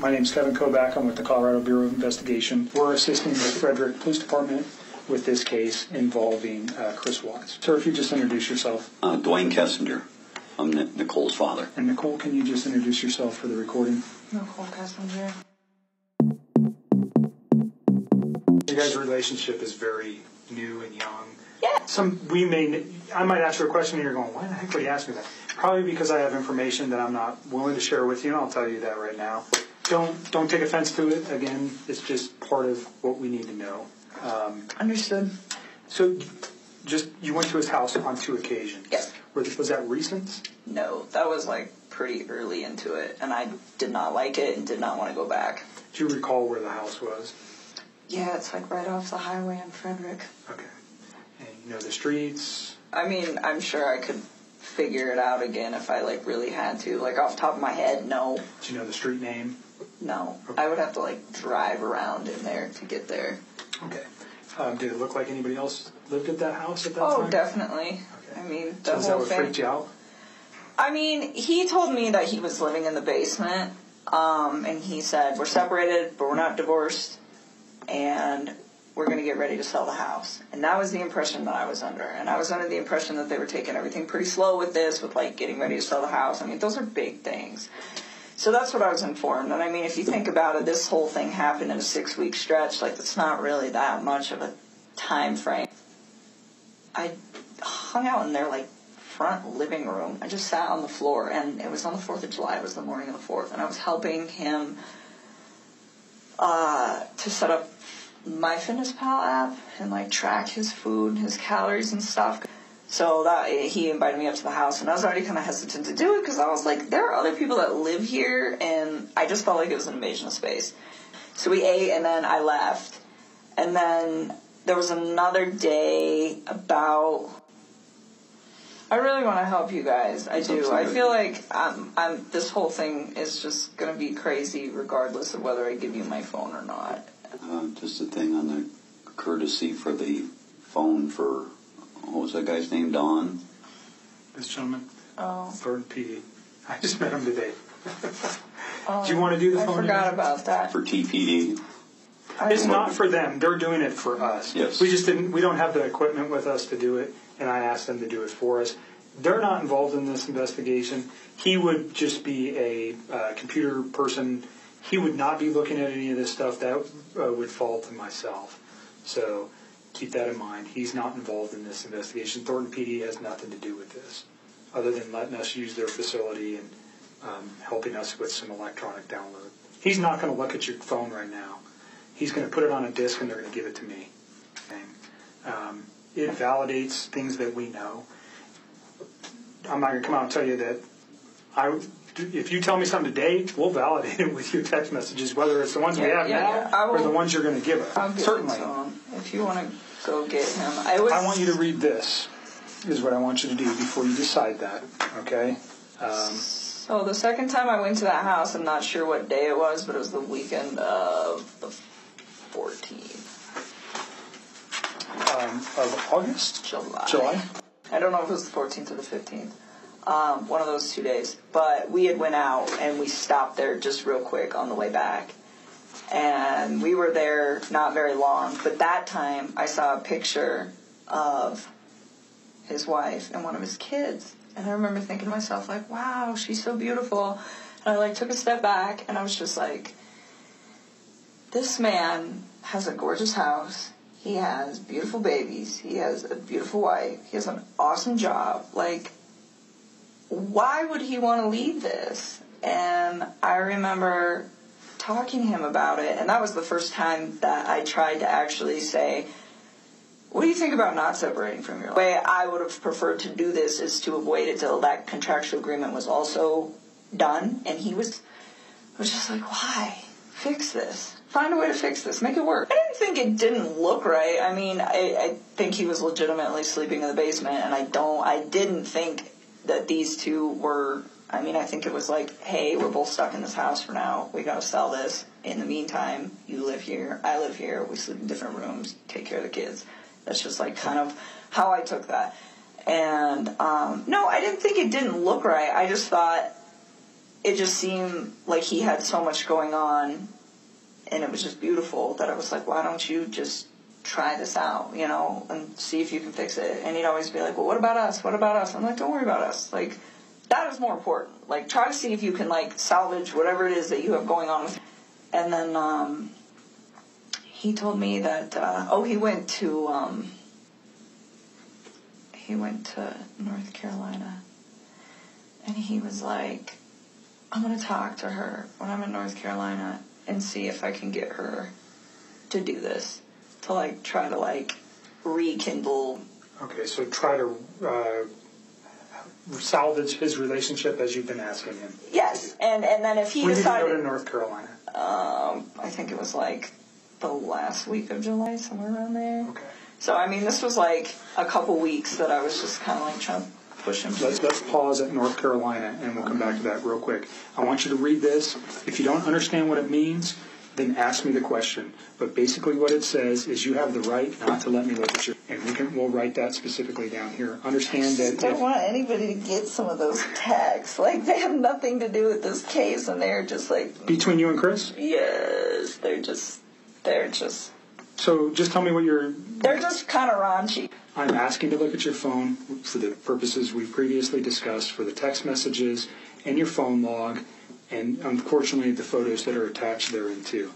My name is Kevin Kobach. I'm with the Colorado Bureau of Investigation. We're assisting the Frederick Police Department with this case involving Chris Watts. Sir, if you just introduce yourself. Dwayne Kessinger. I'm Nicol's father. And Nichol, can you just introduce yourself for the recording? Nichol Kessinger. You guys' relationship is very new and young. Yeah. I might ask you a question and you're going, why the heck would you ask me that? Probably because I have information that I'm not willing to share with you, and I'll tell you that right now. Don't take offense to it. Again, it's just part of what we need to know. Understood. So, you went to his house on 2 occasions. Yes. Was that recent? No, that was like pretty early into it, and I did not like it and did not want to go back. Do you recall where the house was? Yeah, it's like right off the highway in Frederick. Okay. And you know the streets? I mean, I'm sure I could figure it out again if I like really had to. Like off the top of my head, no. Do you know the street name? No. Okay. I would have to like drive around in there to get there. Okay. Did it look like anybody else lived at that house at that time? Oh, definitely. Okay. I mean, the whole thing. So is that what freaked you out? I mean, he told me that he was living in the basement, and he said, we're separated, but we're not divorced, and we're going to get ready to sell the house. And that was the impression that I was under. And I was under the impression that they were taking everything pretty slow with this, with, like, getting ready to sell the house. I mean, those are big things. So that's what I was informed. And, I mean, if you think about it, this whole thing happened in a 6-week stretch. Like, it's not really that much of a time frame. I hung out in their, like, front living room. I just sat on the floor. And it was on the 4th of July. It was the morning of the 4th. And I was helping him to set up MyFitnessPal app and like track his food and his calories and stuff. So that he invited me up to the house, and I was already kind of hesitant to do it because I was like, there are other people that live here, and I just felt like it was an invasion of space. So we ate, and then I left. And then there was another day about. I really want to help you guys. I do. Absolutely. I feel like this whole thing is just going to be crazy regardless of whether I give you my phone or not. Just a thing on the courtesy for the phone for, what was that guy's name, Don? This gentleman? Oh. Thornton PD. I just met him today. Do you want to do the phone? I forgot about that. For TPD. It's not for them. They're doing it for us. Yes. We don't have the equipment with us to do it, and I asked them to do it for us. They're not involved in this investigation. He would just be a computer person. He would not be looking at any of this stuff. That would fall to myself. So keep that in mind. He's not involved in this investigation. Thornton PD has nothing to do with this other than letting us use their facility and helping us with some electronic download. He's not going to look at your phone right now. He's going to put it on a disk, and they're going to give it to me. And, it validates things that we know. I'm not going to come out and tell you that if you tell me something today, we'll validate it with your text messages, whether it's the ones we have now or the ones you're going to give us. Certainly. If you want to go get him. I want you to read this, is what I want you to do before you decide that, okay? So the second time I went to that house, I'm not sure what day it was, but it was the weekend of the 14th. Of August? July. I don't know if it was the 14th or the 15th. One of those 2 days. But we had went out, and we stopped there just real quick on the way back. And we were there not very long. But that time, I saw a picture of his wife and one of his kids. And I remember thinking to myself, like, wow, she's so beautiful. And I, like, took a step back, and I was just like, this man has a gorgeous house. He has beautiful babies. He has a beautiful wife. He has an awesome job. Like, why would he want to leave this? And I remember talking to him about it, and that was the first time that I tried to actually say, what do you think about not separating from your life? The way I would have preferred to do this is to have waited till that contractual agreement was also done, and I was just like, why? Fix this. Find a way to fix this. Make it work. I didn't think it didn't look right. I mean, I think he was legitimately sleeping in the basement, and I didn't think that these two were, I mean, I think it was like, hey, we're both stuck in this house for now. We got to sell this. In the meantime, you live here. I live here. We sleep in different rooms. Take care of the kids. That's just like kind of how I took that. And, no, I didn't think it didn't look right. I just thought it just seemed like he had so much going on, and it was just beautiful that I was like, why don't you just try this out, you know, and see if you can fix it. And he'd always be like, well, what about us? What about us? I'm like, don't worry about us. Like, that is more important. Like, try to see if you can, like, salvage whatever it is that you have going on. And then he told me that, he went to North Carolina, and he was like, I'm going to talk to her when I'm in North Carolina and see if I can get her to do this, to, like, try to, like, rekindle. Okay, so try to salvage his relationship as you've been asking him. Yes, and then if he decided... When did you go to North Carolina? I think it was, like, the last week of July, somewhere around there. Okay. So, I mean, this was, like, a couple weeks that I was just kind of, like, trying to push him. Let's pause at North Carolina, and we'll come back to that real quick. I want you to read this. If you don't understand what it means, then ask me the question. But basically what it says is you have the right not to let me look at you. And we'll write that specifically down here. Understand that... I just don't want anybody to get some of those texts. Like, they have nothing to do with this case, and they're just like... Between you and Chris? Yes. They're just... So just tell me what you're... They're just kind of raunchy. I'm asking to look at your phone for the purposes we previously discussed, for the text messages and your phone log, and unfortunately the photos that are attached therein too.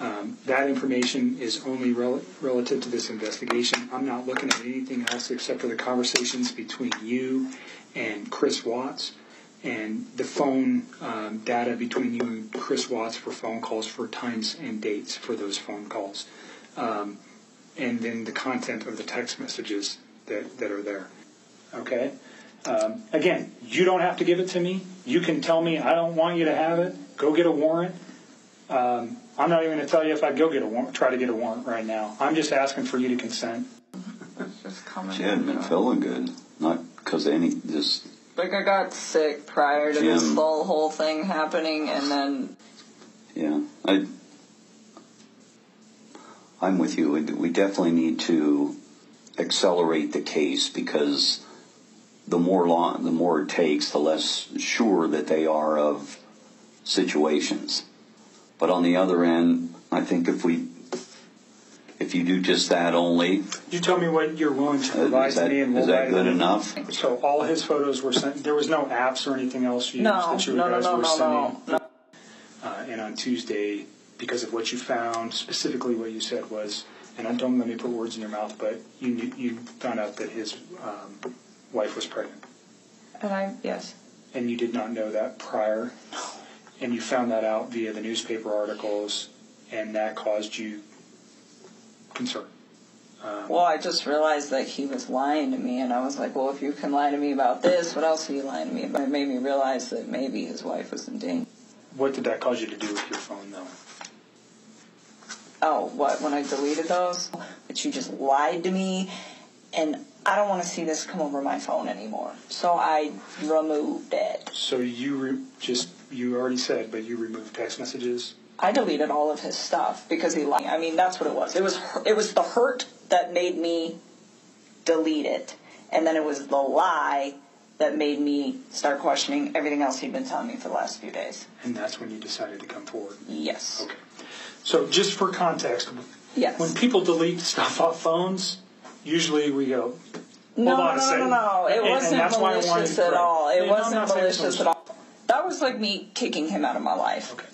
That information is only relative to this investigation. I'm not looking at anything else except for the conversations between you and Chris Watts, and the phone data between you and Chris Watts for phone calls, for times and dates for those phone calls. And then the content of the text messages that are there. Okay? Again, you don't have to give it to me. You can tell me, I don't want you to have it. Go get a warrant. I'm not even going to tell you if I go get a warrant, try to get a warrant right now. I'm just asking for you to consent. She hadn't been feeling good. Not because any, just... Like, I got sick prior to this whole thing happening, and then... Yeah, I'm with you. We definitely need to accelerate the case, because the more it takes, the less sure that they are of situations. But on the other end, I think if you do just that only... You tell me what you're willing to provide to me, and we'll... Is that good enough? So all his photos were sent... There was no apps or anything else used that you guys were sending? No. And on Tuesday... Because of what you found, specifically what you said was, and I don't let me put words in your mouth, but you found out that his wife was pregnant. And yes. And you did not know that prior. No. And you found that out via the newspaper articles, and that caused you concern. Well, I just realized that he was lying to me, and I was like, well, if you can lie to me about this, what else are you lying to me about? It made me realize that maybe his wife was in danger. What did that cause you to do with your phone, though? Oh, what, when I deleted those? But you just lied to me, and I don't want to see this come over my phone anymore. So I removed it. So you already said, but you removed text messages? I deleted all of his stuff because he lied. I mean, that's what it was. It was the hurt that made me delete it, and then it was the lie that made me start questioning everything else he'd been telling me for the last few days. And that's when you decided to come forward? Yes. Okay. So just for context, yes. When people delete stuff off phones, usually we go, hold on a second. It wasn't malicious at all. It wasn't malicious at all. That was like me kicking him out of my life. Okay.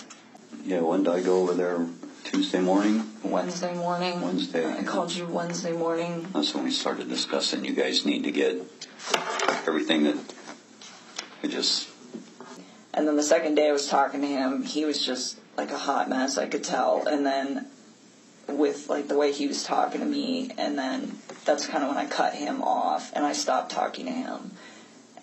Yeah, when did I go over there? Tuesday morning? Wednesday morning. Wednesday. I called you Wednesday morning. That's when we started discussing you guys need to get everything that I just... And then the second day I was talking to him, he was just... like a hot mess, I could tell. And then with, like, the way he was talking to me, and then that's kind of when I cut him off and I stopped talking to him.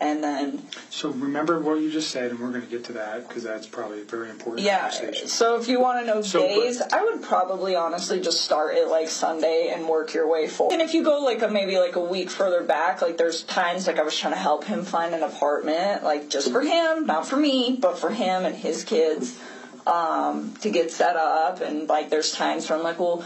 And then... So remember what you just said, and we're going to get to that because that's probably a very important conversation. So if you want to know days, I would probably honestly just start at, like, Sunday and work your way forward. And if you go, like, maybe a week further back, like, there's times, like, I was trying to help him find an apartment, like, just for him, not for me, but for him and his kids. To get set up, and, like, there's times where I'm like, well,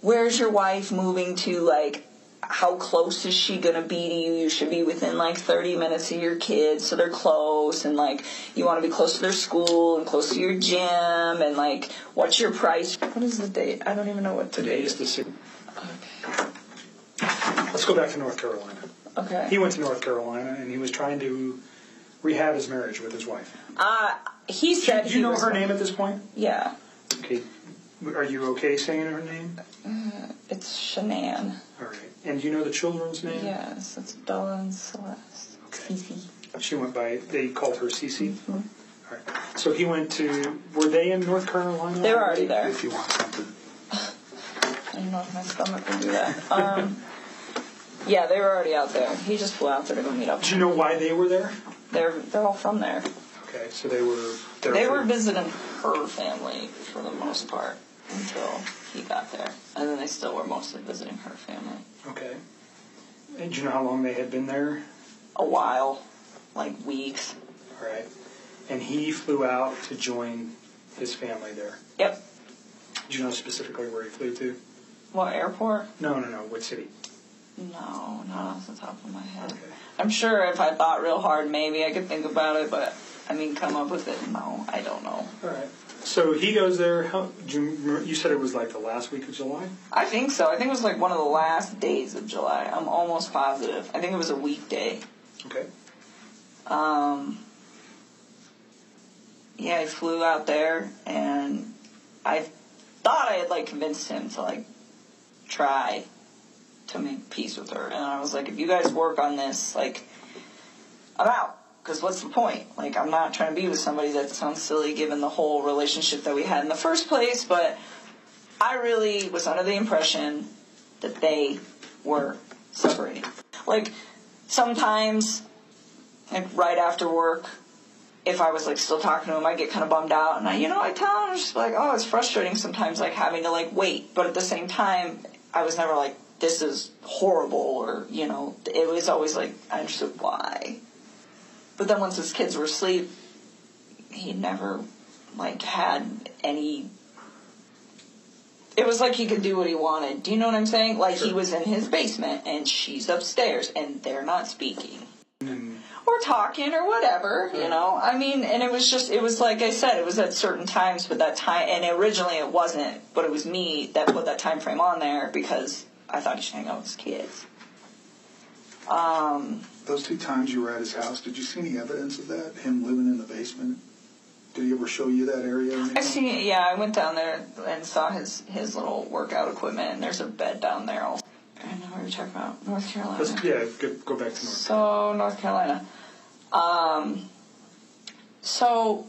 where's your wife moving to? Like, how close is she going to be to you? You should be within, like, 30 minutes of your kids, so they're close, and, like, you want to be close to their school and close to your gym, and, like, what's your price? What is the date? I don't even know what today is. Today is the 6th. Okay. Let's go back to North Carolina. Okay. He went to North Carolina, and he was trying to rehab his marriage with his wife. He said Do you know her name at this point? Yeah. Okay. Are you okay saying her name? It's Shanann. All right. And do you know the children's name? Yes, it's Bella and Celeste. Okay. Cece. She went by, they called her Cece? Mm-hmm. All right. So he went to, were they in North Carolina? They were already there. If you want something. I don't know if my stomach will do that. Yeah, they were already out there. He just flew out there to go meet up. Do you know why they were there? They're all from there. Okay, so they were... They were visiting her family for the most part until he got there. And then they still were mostly visiting her family. Okay. And do you know how long they had been there? A while. Like weeks. All right. And he flew out to join his family there? Yep. Do you know specifically where he flew to? What airport? No. What city? No, not off the top of my head. Okay. I'm sure if I thought real hard, maybe I could think about it, but... I mean, come up with it. No, I don't know. All right. So he goes there. You said it was like the last week of July? I think so. I think it was like one of the last days of July. I'm almost positive. I think it was a weekday. Okay. Yeah, I flew out there, and I thought I had, like, convinced him to, like, try to make peace with her. And I was like, if you guys work on this, like, I'm out. Because what's the point? Like, I'm not trying to be with somebody. That sounds silly given the whole relationship that we had in the first place, but I really was under the impression that they were separating. Like, sometimes, like, right after work, if I was, like, still talking to him, I'd get kind of bummed out. And, I tell him, I'm just like, oh, it's frustrating sometimes, like, having to, like, wait. But at the same time, I was never like, this is horrible or, it was always like, I understood why. But then once his kids were asleep, he never, like, had any... It was like he could do what he wanted. Do you know what I'm saying? Like, sure. He was in his basement, and she's upstairs, and they're not speaking. Mm. Or talking, or whatever, Yeah. I mean, and it was like I said, it was at certain times, but that time... And originally it wasn't, but it was me that put that time frame on there, because I thought he should hang out with his kids. Those two times you were at his house, did you see any evidence of that? Him living in the basement? Did he ever show you that area? I've seen it, yeah. I went down there and saw his little workout equipment, and there's a bed down there. Also. I don't know what you're talking about. North Carolina. Go back to North Carolina. So, North Carolina. So,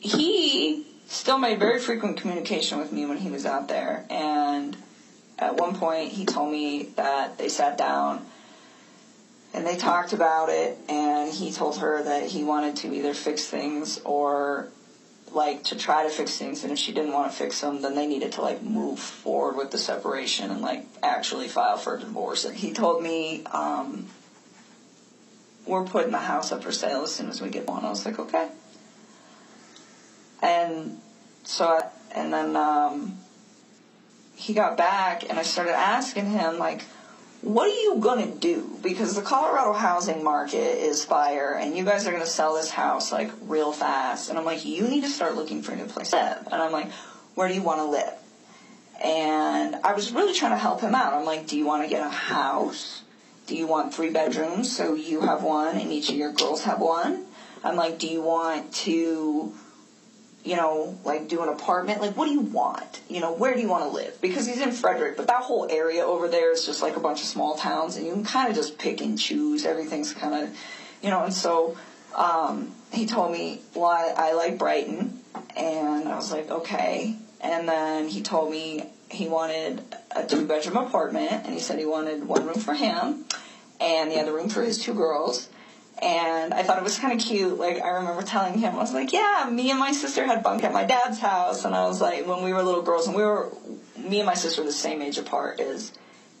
he still made very frequent communication with me when he was out there, and at one point he told me that they sat down and they talked about it, and he told her that he wanted to either fix things or, like, to try to fix things. And if she didn't want to fix them, then they needed to, like, move forward with the separation and, like, actually file for a divorce. And he told me, we're putting the house up for sale as soon as we get one. I was like, okay. And so, and then he got back, and I started asking him, like, what are you going to do? Because the Colorado housing market is fire, and you guys are going to sell this house, like, real fast. And I'm like, you need to start looking for a new place to live. And I'm like, where do you want to live? And I was really trying to help him out. I'm like, do you want to get a house? Do you want 3 bedrooms? So you have one, and each of your girls have one. I'm like, do you want to... like, do an apartment? Like, what do you want? Where do you want to live? Because he's in Frederick, but that whole area over there is just, like, a bunch of small towns, and you can kind of just pick and choose. Everything's kind of, and so he told me, well, I like Brighton, and I was like, okay. And then he told me he wanted a 2-bedroom apartment, and he said he wanted 1 room for him and the other room for his 2 girls. And I thought it was kind of cute. Like, I remember telling him, I was like, yeah, me and my sister had bunk at my dad's house. And I was like, when we were little girls, and me and my sister were the same age apart as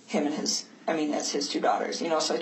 his 2 daughters. So I